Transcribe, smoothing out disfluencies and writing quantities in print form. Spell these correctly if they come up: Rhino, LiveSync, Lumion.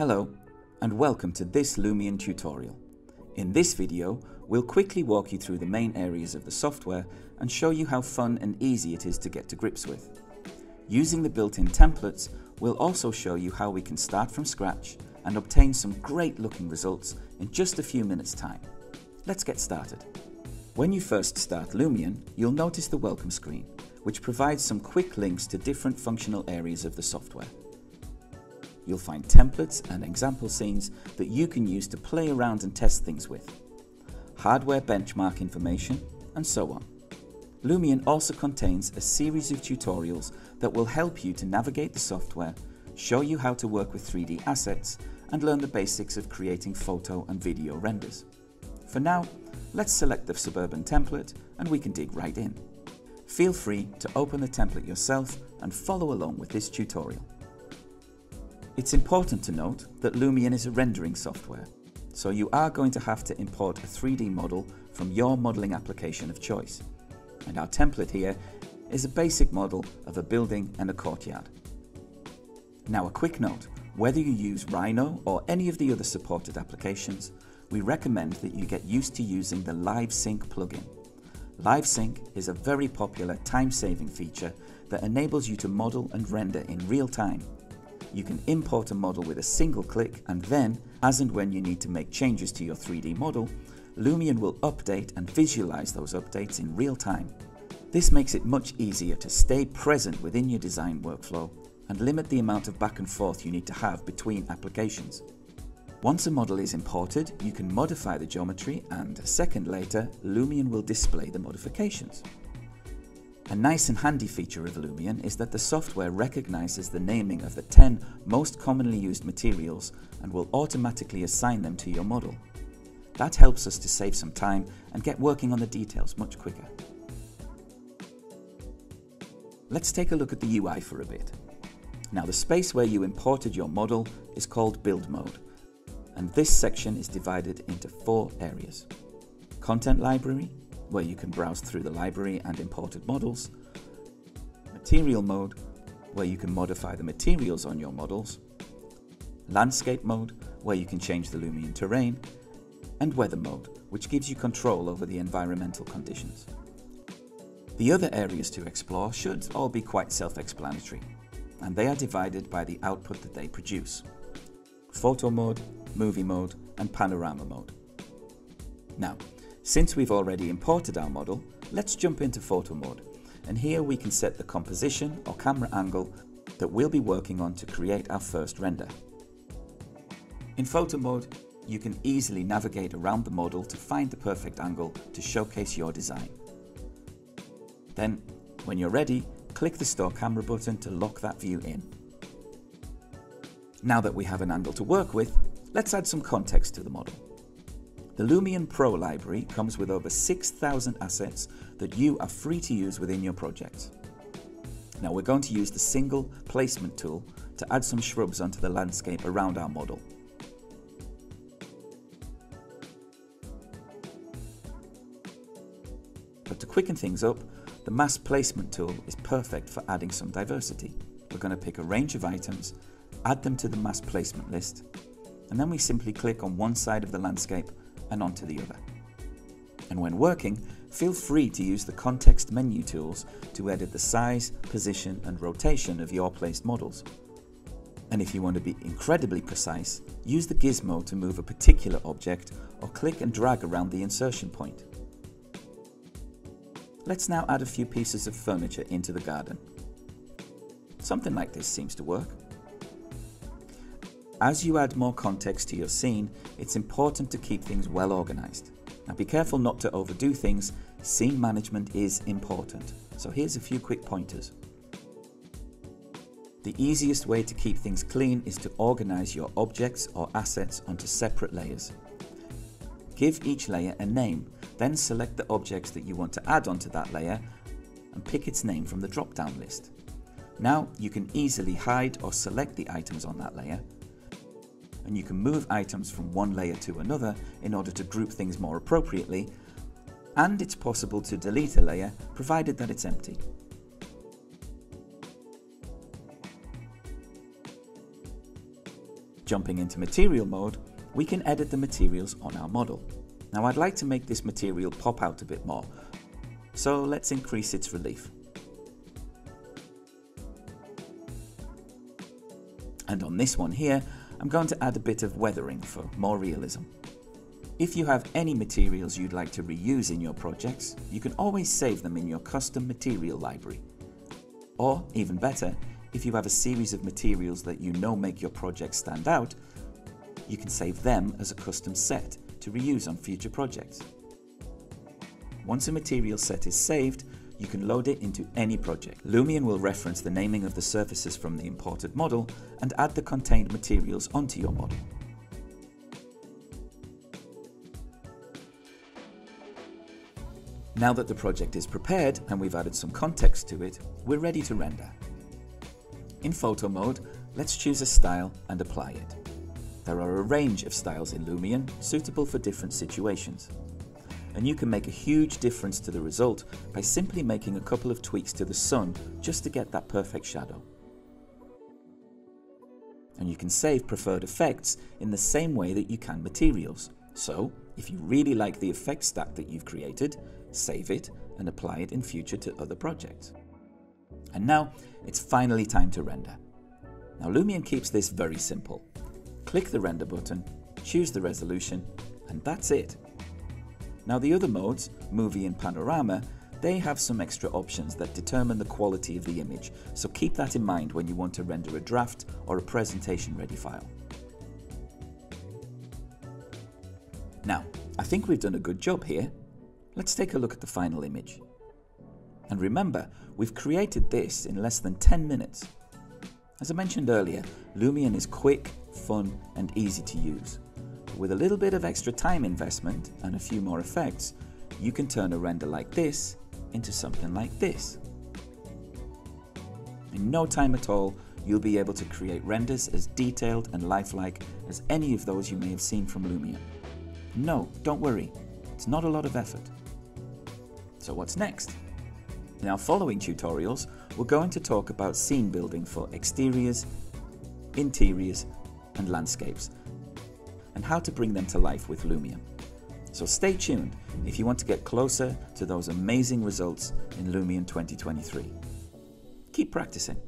Hello and welcome to this Lumion tutorial. In this video, we'll quickly walk you through the main areas of the software and show you how fun and easy it is to get to grips with. Using the built-in templates, we'll also show you how we can start from scratch and obtain some great looking results in just a few minutes time. Let's get started. When you first start Lumion, you'll notice the welcome screen, which provides some quick links to different functional areas of the software. You'll find templates and example scenes that you can use to play around and test things with, hardware benchmark information, and so on. Lumion also contains a series of tutorials that will help you to navigate the software, show you how to work with 3D assets, and learn the basics of creating photo and video renders. For now, let's select the Suburban template and we can dig right in. Feel free to open the template yourself and follow along with this tutorial. It's important to note that Lumion is a rendering software, so you are going to have to import a 3D model from your modeling application of choice. And our template here is a basic model of a building and a courtyard. Now a quick note, whether you use Rhino or any of the other supported applications, we recommend that you get used to using the LiveSync plugin. LiveSync is a very popular time-saving feature that enables you to model and render in real time. You can import a model with a single click, and then, as and when you need to make changes to your 3D model, Lumion will update and visualize those updates in real time. This makes it much easier to stay present within your design workflow and limit the amount of back and forth you need to have between applications. Once a model is imported, you can modify the geometry and, a second later, Lumion will display the modifications. A nice and handy feature of Lumion is that the software recognizes the naming of the 10 most commonly used materials and will automatically assign them to your model. That helps us to save some time and get working on the details much quicker. Let's take a look at the UI for a bit. Now, the space where you imported your model is called build mode, and this section is divided into 4 areas. Content library, where you can browse through the library and imported models, material mode, where you can modify the materials on your models, landscape mode, where you can change the Lumion terrain, and weather mode, which gives you control over the environmental conditions. The other areas to explore should all be quite self-explanatory, and they are divided by the output that they produce: photo mode, movie mode, and panorama mode. Now, since we've already imported our model, let's jump into photo mode, and here we can set the composition or camera angle that we'll be working on to create our first render. In photo mode, you can easily navigate around the model to find the perfect angle to showcase your design. Then, when you're ready, click the Store Camera button to lock that view in. Now that we have an angle to work with, let's add some context to the model. The Lumion Pro library comes with over 6,000 assets that you are free to use within your project. Now we're going to use the single placement tool to add some shrubs onto the landscape around our model. But to quicken things up, the mass placement tool is perfect for adding some diversity. We're going to pick a range of items, add them to the mass placement list, and then we simply click on one side of the landscape and onto the other. And when working, feel free to use the context menu tools to edit the size, position, and rotation of your placed models. And if you want to be incredibly precise, use the gizmo to move a particular object or click and drag around the insertion point. Let's now add a few pieces of furniture into the garden. Something like this seems to work. As you add more context to your scene, it's important to keep things well organized. Now be careful not to overdo things. Scene management is important. So here's a few quick pointers. The easiest way to keep things clean is to organize your objects or assets onto separate layers. Give each layer a name, then select the objects that you want to add onto that layer and pick its name from the drop-down list. Now you can easily hide or select the items on that layer, and you can move items from one layer to another in order to group things more appropriately, and it's possible to delete a layer, provided that it's empty. Jumping into material mode, we can edit the materials on our model. Now I'd like to make this material pop out a bit more, so let's increase its relief. And on this one here, I'm going to add a bit of weathering for more realism. If you have any materials you'd like to reuse in your projects, you can always save them in your custom material library. Or, even better, if you have a series of materials that you know make your project stand out, you can save them as a custom set to reuse on future projects. Once a material set is saved, you can load it into any project. Lumion will reference the naming of the surfaces from the imported model and add the contained materials onto your model. Now that the project is prepared and we've added some context to it, we're ready to render. In photo mode, let's choose a style and apply it. There are a range of styles in Lumion, suitable for different situations. And you can make a huge difference to the result by simply making a couple of tweaks to the sun just to get that perfect shadow. And you can save preferred effects in the same way that you can materials. So, if you really like the effect stack that you've created, save it and apply it in future to other projects. And now, it's finally time to render. Now Lumion keeps this very simple. Click the render button, choose the resolution, and that's it. Now the other modes, movie and panorama, they have some extra options that determine the quality of the image, so keep that in mind when you want to render a draft or a presentation ready file. Now, I think we've done a good job here. Let's take a look at the final image. And remember, we've created this in less than 10 minutes. As I mentioned earlier, Lumion is quick, fun, and easy to use. With a little bit of extra time investment and a few more effects, you can turn a render like this into something like this. In no time at all, you'll be able to create renders as detailed and lifelike as any of those you may have seen from Lumion. No, don't worry, it's not a lot of effort. So what's next? In our following tutorials, we're going to talk about scene building for exteriors, interiors, and landscapes, and how to bring them to life with Lumion. So stay tuned if you want to get closer to those amazing results in Lumion 2023. Keep practicing.